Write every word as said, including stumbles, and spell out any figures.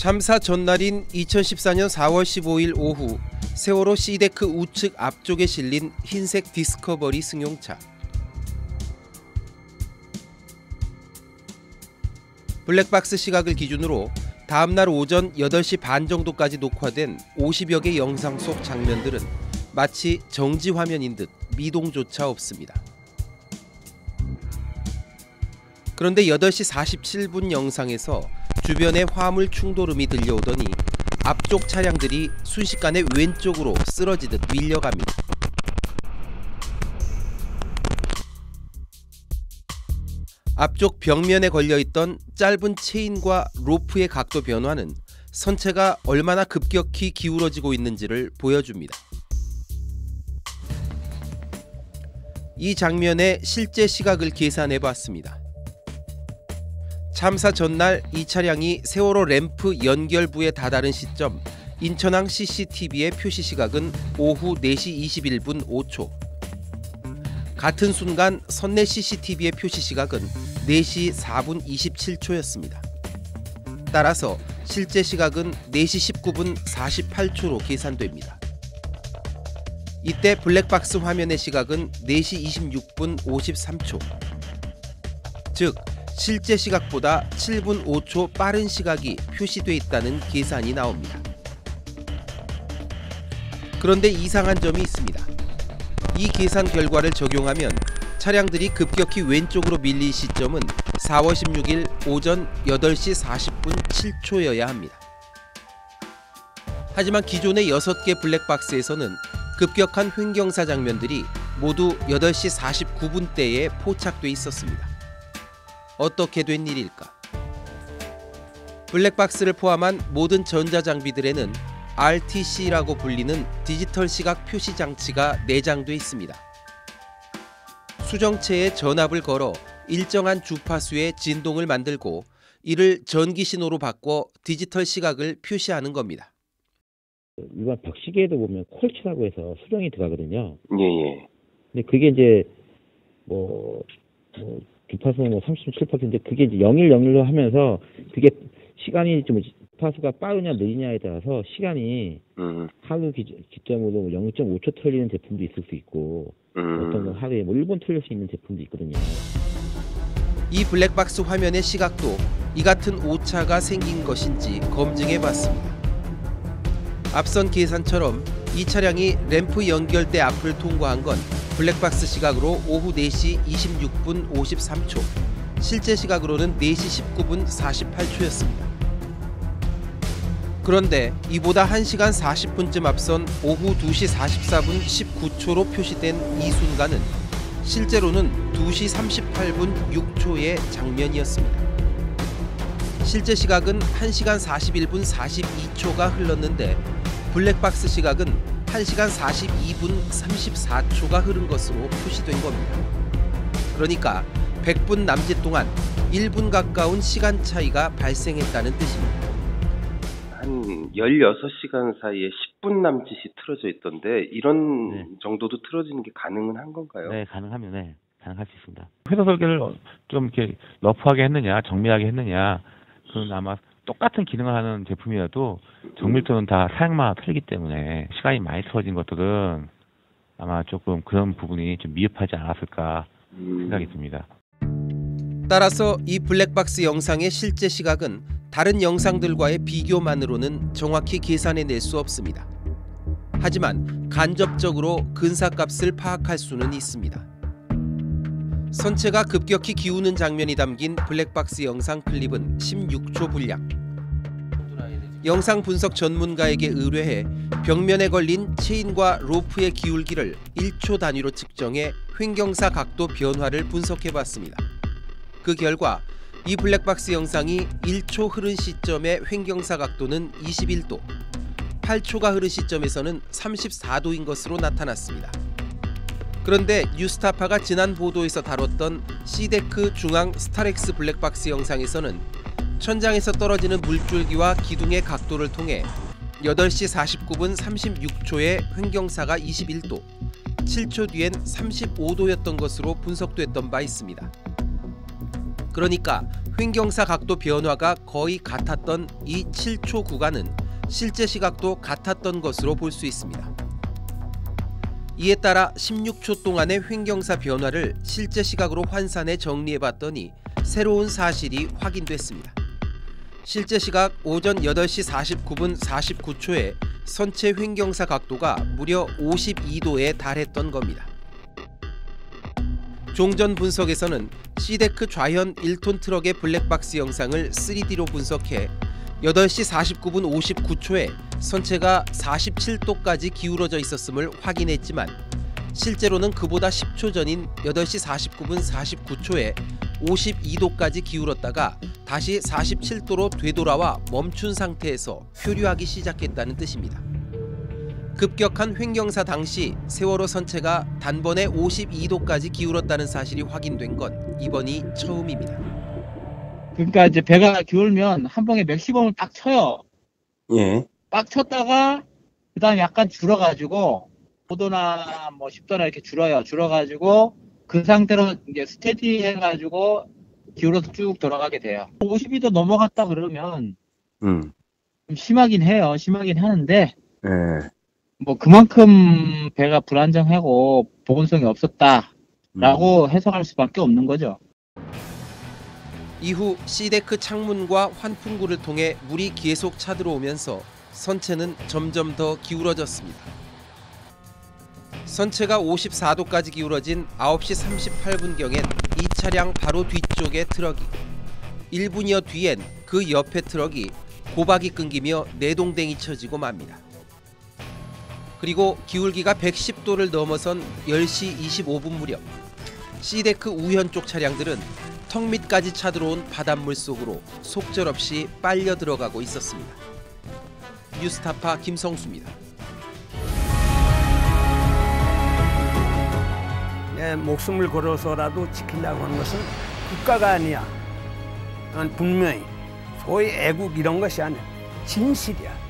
참사 전날인 이천십사년 사월 십오일 오후 세월호 C데크 우측 앞쪽에 실린 흰색 디스커버리 승용차. 블랙박스 시각을 기준으로 다음날 오전 여덟시 반 정도까지 녹화된 오십여 개 영상 속 장면들은 마치 정지 화면인 듯 미동조차 없습니다. 그런데 여덟시 사십칠분 영상에서 주변에 화물 충돌음이 들려오더니 앞쪽 차량들이 순식간에 왼쪽으로 쓰러지듯 밀려갑니다. 앞쪽 벽면에 걸려있던 짧은 체인과 로프의 각도 변화는 선체가 얼마나 급격히 기울어지고 있는지를 보여줍니다. 이 장면의 실제 시각을 계산해봤습니다. 참사 전날 이 차량이 세월호 램프 연결부에 다다른 시점, 인천항 씨씨티비의 표시 시각은 오후 네시 이십일분 오초. 같은 순간 선내 씨씨티비의 표시 시각은 네시 사분 이십칠초였습니다. 따라서 실제 시각은 네시 십구분 사십팔초로 계산됩니다. 이때 블랙박스 화면의 시각은 네시 이십육분 오십삼초. 즉, 실제 시각보다 칠분 오초 빠른 시각이 표시돼 있다는 계산이 나옵니다. 그런데 이상한 점이 있습니다. 이 계산 결과를 적용하면 차량들이 급격히 왼쪽으로 밀린 시점은 사월 십육일 오전 여덟시 사십분 칠초여야 합니다. 하지만 기존의 여섯 개 블랙박스에서는 급격한 횡경사 장면들이 모두 여덟시 사십구분대에 포착돼 있었습니다. 어떻게 된 일일까? 블랙박스를 포함한 모든 전자장비들에는 알티씨라고 불리는 디지털 시각 표시 장치가 내장돼 있습니다. 수정체에 전압을 걸어 일정한 주파수의 진동을 만들고 이를 전기 신호로 바꿔 디지털 시각을 표시하는 겁니다. 일반 벽시계에도 보면 콜치라고 해서 수정이 들어가거든요. 예예. 근데 그게 이제 뭐, 뭐 주파수는 뭐 삼십칠 퍼센트인데 그게 이제 영일영일로 하면서 그게 시간이 좀 주파수가 빠르냐 느리냐에 따라서 시간이 음. 하루 기점으로 영점오초 틀리는 제품도 있을 수 있고 음. 어떤 건 하루에 뭐 일분 틀릴 수 있는 제품도 있거든요. 이 블랙박스 화면의 시각도 이 같은 오차가 생긴 것인지 검증해봤습니다. 앞선 계산처럼 이 차량이 램프 연결대 앞을 통과한 건 블랙박스 시각으로 오후 네시 이십육분 오십삼초, 실제 시각으로는 네시 십구분 사십팔초였습니다. 그런데 이보다 한시간 사십분쯤 앞선 오후 두시 사십사분 십구초로 표시된 이 순간은 실제로는 두시 삼십팔분 육초의 장면이었습니다. 실제 시각은 한시간 사십일분 사십이초가 흘렀는데 블랙박스 시각은 한시간 사십이분 삼십사초가 흐른 것으로 표시된 겁니다. 그러니까 백분 남짓 동안 일분 가까운 시간 차이가 발생했다는 뜻입니다. 한 열여섯 시간 사이에 십분 남짓이 틀어져 있던데 이런 네. 정도도 틀어지는 게 가능은 한 건가요? 네, 가능하면 네, 가능할 수 있습니다. 회사 설계를 좀 이렇게 러프하게 했느냐, 정밀하게 했느냐, 그건 아마 똑같은 기능을 하는 제품이라도 정밀도는 다 사양마다 틀리기 때문에 시간이 많이 틀어진 것들은 아마 조금 그런 부분이 좀 미흡하지 않았을까 생각이 듭니다. 따라서 이 블랙박스 영상의 실제 시각은 다른 영상들과의 비교만으로는 정확히 계산해낼 수 없습니다. 하지만 간접적으로 근사값을 파악할 수는 있습니다. 선체가 급격히 기우는 장면이 담긴 블랙박스 영상 클립은 십육초 분량. 영상 분석 전문가에게 의뢰해 벽면에 걸린 체인과 로프의 기울기를 일초 단위로 측정해 횡경사 각도 변화를 분석해봤습니다. 그 결과 이 블랙박스 영상이 일초 흐른 시점의 횡경사 각도는 이십일도, 팔초가 흐른 시점에서는 삼십사도인 것으로 나타났습니다. 그런데 뉴스타파가 지난 보도에서 다뤘던 C데크 중앙 스타렉스 블랙박스 영상에서는 천장에서 떨어지는 물줄기와 기둥의 각도를 통해 여덟시 사십구분 삼십육초에 횡경사가 이십일도, 칠초 뒤엔 삼십오도였던 것으로 분석됐던 바 있습니다. 그러니까 횡경사 각도 변화가 거의 같았던 이 칠 초 구간은 실제 시각도 같았던 것으로 볼 수 있습니다. 이에 따라 십육 초 동안의 횡경사 변화를 실제 시각으로 환산해 정리해봤더니 새로운 사실이 확인됐습니다. 실제 시각 오전 여덟 시 사십구 분 사십구 초에 선체 횡경사 각도가 무려 오십이 도에 달했던 겁니다. 종전 분석에서는 시데크 좌현 일 톤 트럭의 블랙박스 영상을 쓰리 디로 분석해 여덟 시 사십구 분 오십구 초에 선체가 사십칠 도까지 기울어져 있었음을 확인했지만 실제로는 그보다 십 초 전인 여덟 시 사십구 분 사십구 초에 오십이 도까지 기울었다가 다시 사십칠 도로 되돌아와 멈춘 상태에서 표류하기 시작했다는 뜻입니다. 급격한 횡경사 당시 세월호 선체가 단번에 오십이 도까지 기울었다는 사실이 확인된 건 이번이 처음입니다. 그러니까 이제 배가 기울면 한 번에 맥시멈을 딱 쳐요. 예. 딱 쳤다가 그다음 약간 줄어가지고 오 도나 뭐 십 도나 이렇게 줄어요. 줄어가지고 그 상태로 이제 스테디 해가지고 기울어서 쭉 돌아가게 돼요. 오십이 도 넘어갔다 그러면 음. 좀 심하긴 해요. 심하긴 하는데. 예. 뭐 그만큼 배가 불안정하고 보건성이 없었다라고 음. 해석할 수밖에 없는 거죠. 이후 C데크 창문과 환풍구를 통해 물이 계속 차들어오면서 선체는 점점 더 기울어졌습니다. 선체가 오십사 도까지 기울어진 아홉 시 삼십팔 분경엔 이 차량 바로 뒤쪽의 트럭이, 일 분여 뒤엔 그 옆의 트럭이 고박이 끊기며 내동댕이 쳐지고 맙니다. 그리고 기울기가 백십 도를 넘어선 열 시 이십오 분 무렵 C데크 우현 쪽 차량들은 턱 밑까지 차들어온 바닷물 속으로 속절없이 빨려 들어가고 있었습니다. 뉴스타파 김성수입니다. 내 목숨을 걸어서라도 지킨다고 하는 것은 국가가 아니야. 난 분명히 소위 애국 이런 것이 아니야. 진실이야.